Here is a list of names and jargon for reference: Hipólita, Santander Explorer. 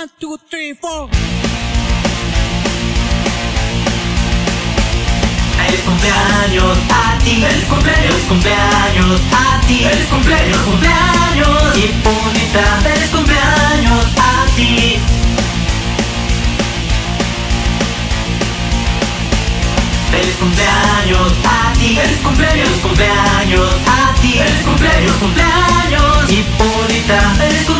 1, 2, 3, 4. Feliz cumpleaños a ti. Feliz cumpleaños a ti. Feliz cumpleaños, cumpleaños Hipólita. Feliz cumpleaños a ti. Feliz cumpleaños a ti. Feliz cumpleaños a ti. Feliz cumpleaños, cumpleaños Hipólita.